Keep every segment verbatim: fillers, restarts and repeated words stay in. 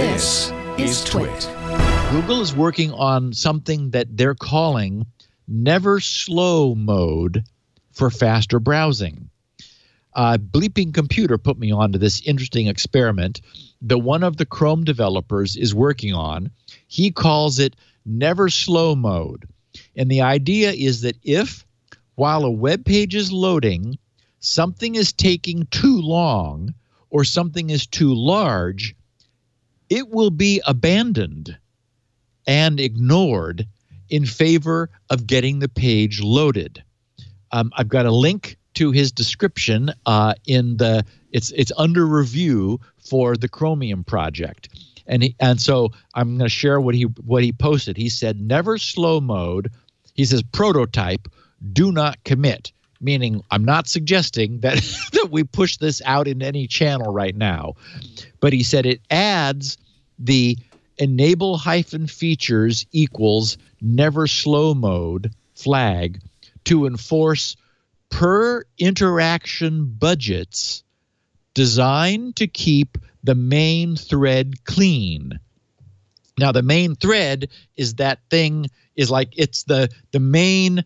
This is Twit. Google is working on something that they're calling Never-Slow Mode for faster browsing. Uh, Bleeping Computer put me onto this interesting experiment that one of the Chrome developers is working on. He calls it Never-Slow Mode. And the idea is that if, while a web page is loading, something is taking too long or something is too large, it will be abandoned and ignored in favor of getting the page loaded. Um, I've got a link to his description uh, in the it's it's under review for the Chromium project, and he, and so I'm going to share what he what he posted. He said, "Never slow mode." He says, "Prototype, do not commit." Meaning, I'm not suggesting that that we push this out in any channel right now, but he said it adds the enable hyphen features equals never slow mode flag to enforce per interaction budgets designed to keep the main thread clean. Now, the main thread is that thing is like it's the the main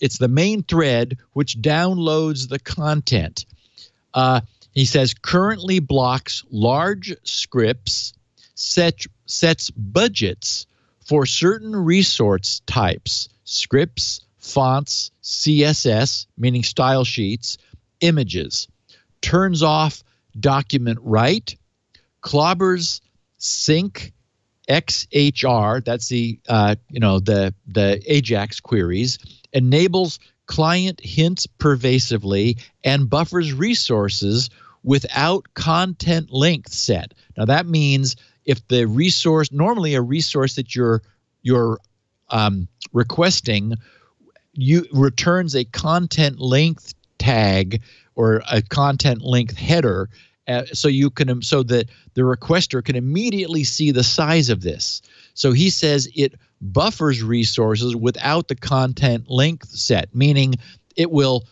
it's the main thread which downloads the content. Uh, he says currently blocks large scripts. Set, sets budgets for certain resource types, scripts, fonts, C S S, meaning style sheets, images, turns off document write, clobbers sync X H R, that's the uh, you know the the AJAX queries, enables client hints pervasively, and buffers resources without content length set. Now that means if the resource, normally a resource that you're you're um, requesting, you returns a content length tag or a content length header, uh, so you can so that the requester can immediately see the size of this. So he says it buffers resources without the content length set, meaning it will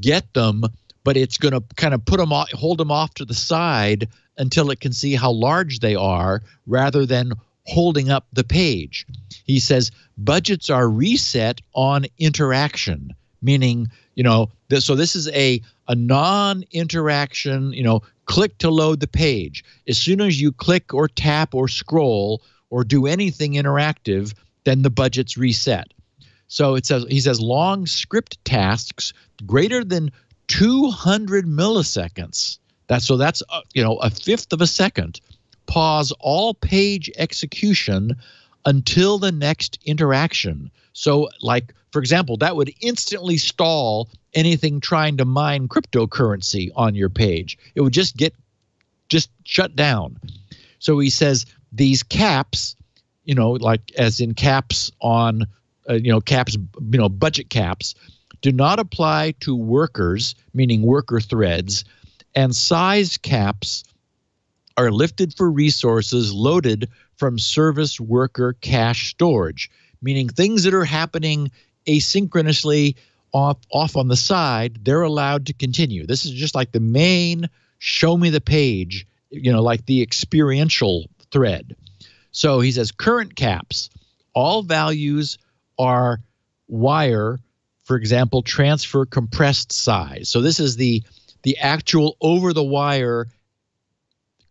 get them, but it's going to kind of put them off, hold them off to the side until it can see how large they are rather than holding up the page. He says budgets are reset on interaction, meaning, you know, this, so this is a, a non-interaction, you know, click to load the page. As soon as you click or tap or scroll or do anything interactive, then the budget's reset. So it says, he says long script tasks greater than two hundred milliseconds. That's, so that's, uh, you know, a fifth of a second. Pause all page execution until the next interaction. So, like, for example, that would instantly stall anything trying to mine cryptocurrency on your page. It would just get just shut down. So he says these caps, you know, like as in caps on, uh, you know, caps, you know, budget caps, do not apply to workers, meaning worker threads, and size caps are lifted for resources loaded from service worker cache storage, meaning things that are happening asynchronously off, off on the side, they're allowed to continue. This is just like the main show me the page, you know, like the experiential thread. So he says current caps, all values are wire, for example, transfer compressed size. So this is the the actual over-the-wire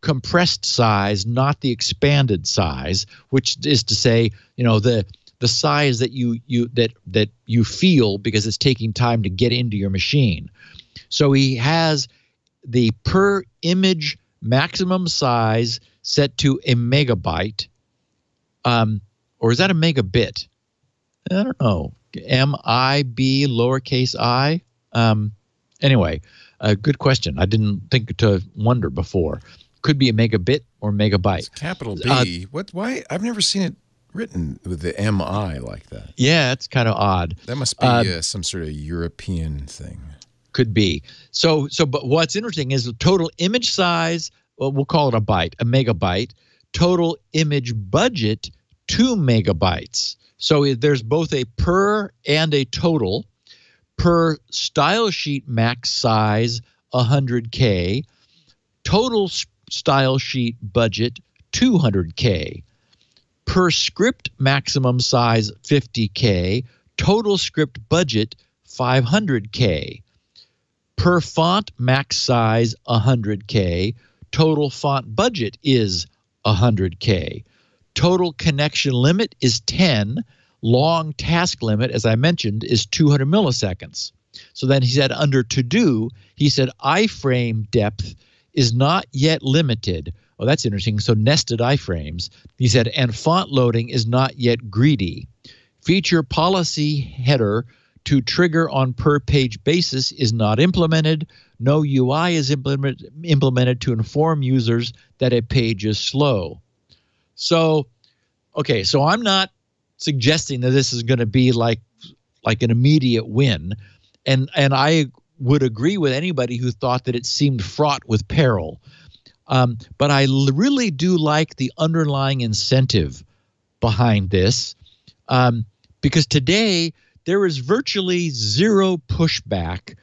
compressed size, not the expanded size, which is to say, you know, the the size that you you that that you feel because it's taking time to get into your machine. So he has the per image maximum size set to a megabyte, um, or is that a megabit? I don't know. M I B lowercase I. Um, anyway. Uh, good question. I didn't think to wonder before. Could be a megabit or megabyte. It's capital B. Uh, what? Why? I've never seen it written with the M I like that. Yeah, it's kind of odd. That must be uh, uh, some sort of European thing. Could be. So, so, but what's interesting is the total image size. Well, we'll call it a byte, a megabyte. Total image budget, two megabytes. So there's both a per and a total. Per style sheet max size, one hundred K. Total style sheet budget, two hundred K. Per script maximum size, fifty K. Total script budget, five hundred K. Per font max size, one hundred K. Total font budget is one hundred K. Total connection limit is ten. Long task limit, as I mentioned, is two hundred milliseconds. So then he said under to do, he said iframe depth is not yet limited. Oh, that's interesting. So nested iframes. He said, and font loading is not yet greedy. Feature policy header to trigger on per page basis is not implemented. No U I is implement, implemented to inform users that a page is slow. So, okay, so I'm not suggesting that this is going to be like like an immediate win. And, and I would agree with anybody who thought that it seemed fraught with peril. Um, but I really do like the underlying incentive behind this, um, because today there is virtually zero pushback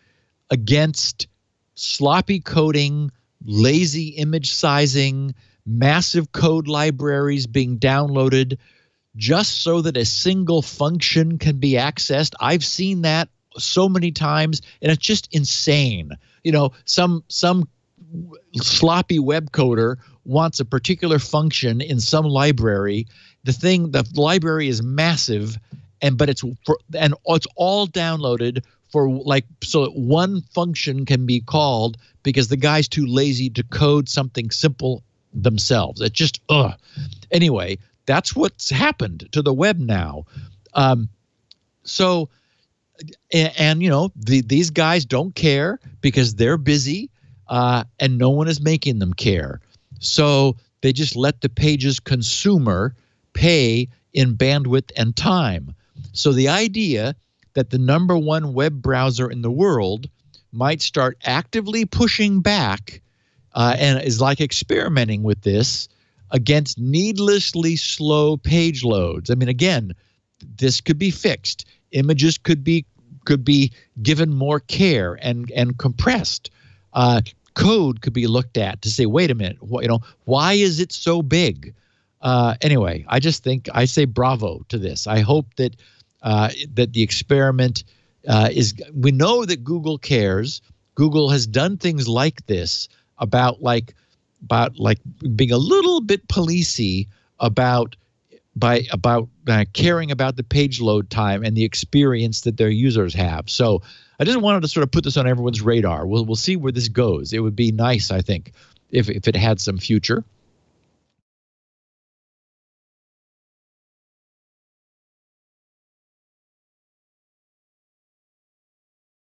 against sloppy coding, lazy image sizing, massive code libraries being downloaded just so that a single function can be accessed. I've seen that so many times, and it's just insane. You know, some some sloppy web coder wants a particular function in some library. The thing, the library is massive, and but it's for, and it's all downloaded for like so that one function can be called because the guy's too lazy to code something simple themselves. It's just ugh. Anyway, that's what's happened to the web now. Um, so, and, and you know the, these guys don't care because they're busy, uh, and no one is making them care. So they just let the page's consumer pay in bandwidth and time. So the idea that the number one web browser in the world might start actively pushing back uh, and is like experimenting with this against needlessly slow page loads. I mean, again, this could be fixed. Images could be could be given more care and and compressed. Uh, code could be looked at to say, wait a minute, wh you know, why is it so big? Uh, anyway, I just think I say bravo to this. I hope that uh, that the experiment uh, is. We know that Google cares. Google has done things like this about like about like being a little bit policey about by about uh, caring about the page load time and the experience that their users have. So I just wanted to sort of put this on everyone's radar. We'll we'll see where this goes. It would be nice, I think, if if it had some future.